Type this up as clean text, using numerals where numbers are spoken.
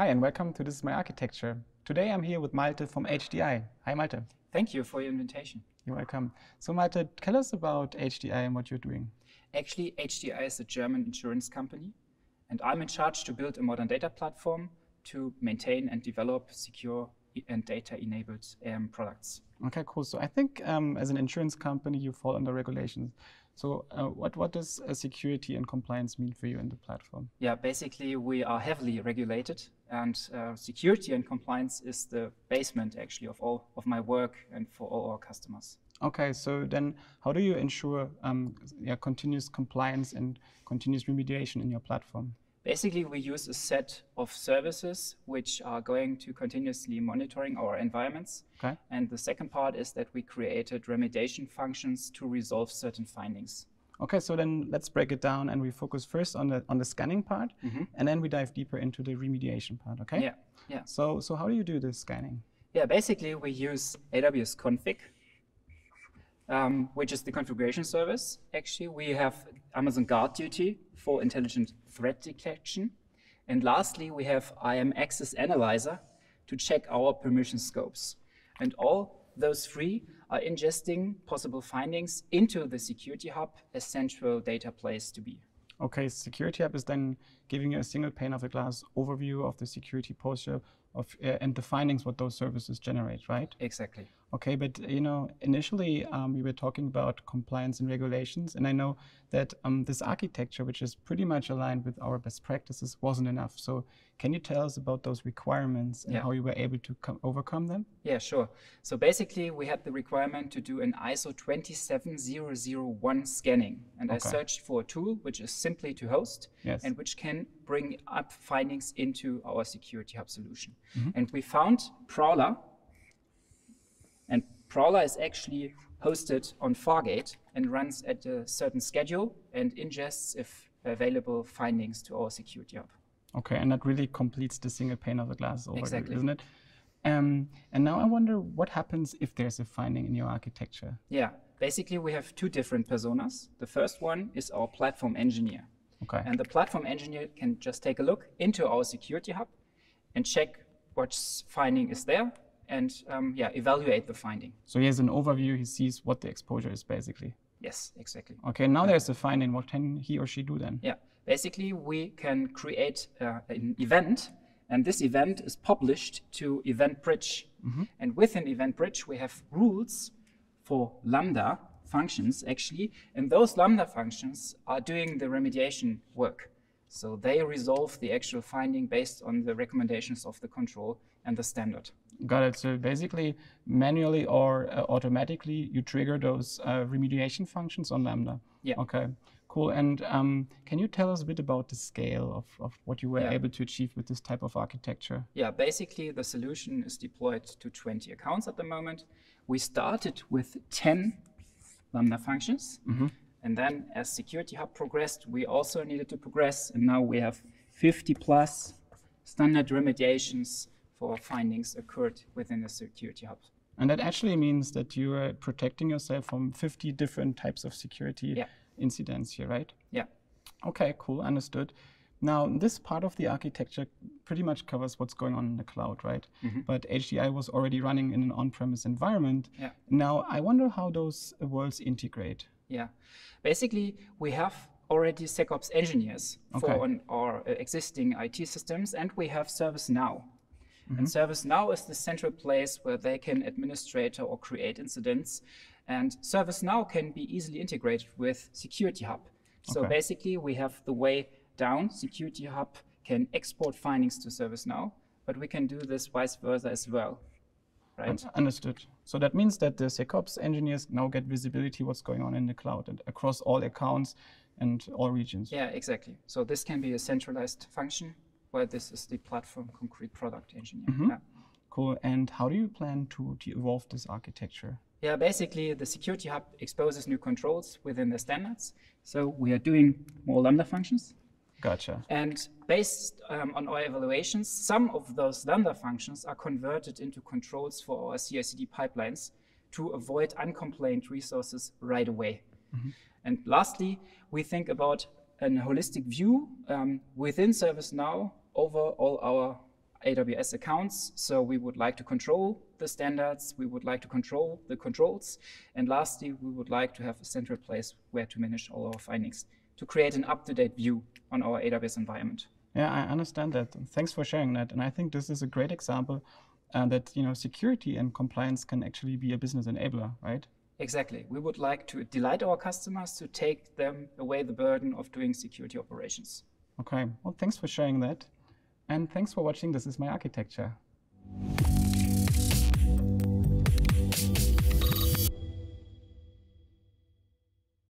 Hi and welcome to This Is My Architecture. Today I'm here with Malte from HDI. Hi Malte. Thank you for your invitation. You're welcome. So Malte, tell us about HDI and what you're doing. Actually, HDI is a German insurance company and I'm in charge to build a modern data platform to maintain and develop secure and data-enabled products. Okay, cool. So I think as an insurance company, you fall under regulations. So what does security and compliance mean for you in the platform? Yeah, basically we are heavily regulated and security and compliance is the basement actually of all of my work and for all our customers. Okay, so then how do you ensure continuous compliance and continuous remediation in your platform? Basically, we use a set of services which are going to continuously monitoring our environments. Okay. And the second part is that we created remediation functions to resolve certain findings. Okay, so then let's break it down and we focus first on the scanning part, mm-hmm. and then we dive deeper into the remediation part, okay? Yeah, yeah. So how do you do the scanning? Yeah, basically we use AWS Config, which is the configuration service. Actually, we have Amazon GuardDuty for intelligent threat detection. And lastly, we have IAM Access Analyzer to check our permission scopes. And all those three are ingesting possible findings into the Security Hub, a central data place to be. Okay, Security Hub is then giving you a single pane of the glass overview of the security posture of, and the findings what those services generate, right? Exactly. Okay, but you know, initially we were talking about compliance and regulations, and I know that this architecture, which is pretty much aligned with our best practices, wasn't enough. So can you tell us about those requirements and how you were able to overcome them? Yeah, sure. So basically we had the requirement to do an ISO 27001 scanning. And okay. I searched for a tool which is simply to host and which can bring up findings into our Security Hub solution. Mm-hmm. And we found Prowler. And Prowler is actually hosted on Fargate and runs at a certain schedule and ingests, if available, findings to our Security Hub. Okay, and that really completes the single pane of the glass overview, exactly. Isn't it? And now I wonder what happens if there's a finding in your architecture? Yeah, basically we have two different personas. The first one is our platform engineer. Okay. And the platform engineer can just take a look into our Security Hub and check what finding is there and evaluate the finding. So he has an overview, he sees what the exposure is basically. Yes, exactly. Okay, now there's a finding, what can he or she do then? Yeah, basically we can create an event, and this event is published to EventBridge. Mm-hmm. And within EventBridge we have rules for Lambda functions actually, and those Lambda functions are doing the remediation work. So they resolve the actual finding based on the recommendations of the control and the standard. Got it. So basically, manually or automatically, you trigger those remediation functions on Lambda. Yeah. Okay, cool. And can you tell us a bit about the scale of what you were able to achieve with this type of architecture? Yeah, basically, the solution is deployed to 20 accounts at the moment. We started with 10 Lambda functions. Mm-hmm. And then as Security Hub progressed, we also needed to progress. And now we have 50+ standard remediations for findings occurred within the Security Hub. And that actually means that you are protecting yourself from 50 different types of security incidents here, right? Yeah. Okay, cool, understood. Now, this part of the architecture pretty much covers what's going on in the cloud, right? Mm-hmm. But HDI was already running in an on-premise environment. Yeah. Now, I wonder how those worlds integrate. Yeah, basically we have already SecOps engineers for our existing IT systems, and we have ServiceNow. Mm-hmm. And ServiceNow is the central place where they can administrate or create incidents, and ServiceNow can be easily integrated with Security Hub. So basically we have the way down, Security Hub can export findings to ServiceNow, but we can do this vice versa as well. Right. Understood. So that means that the SecOps engineers now get visibility what's going on in the cloud and across all accounts and all regions. Yeah, exactly. So this can be a centralized function where this is the platform concrete product engineer. Mm-hmm. Yeah. Cool. And how do you plan to evolve this architecture? Yeah, basically the Security Hub exposes new controls within the standards. So we are doing more Lambda functions. Gotcha. And based on our evaluations, some of those Lambda functions are converted into controls for our CICD pipelines to avoid uncomplained resources right away. Mm-hmm. And lastly, we think about a holistic view within ServiceNow over all our AWS accounts. So we would like to control the standards, we would like to control the controls, and lastly, we would like to have a central place where to manage all our findings to create an up-to-date view on our AWS environment. Yeah, I understand that. Thanks for sharing that. And I think this is a great example that, you know, security and compliance can actually be a business enabler, right? Exactly. We would like to delight our customers to take them away the burden of doing security operations. Okay. Well, thanks for sharing that. And thanks for watching. This is My Architecture.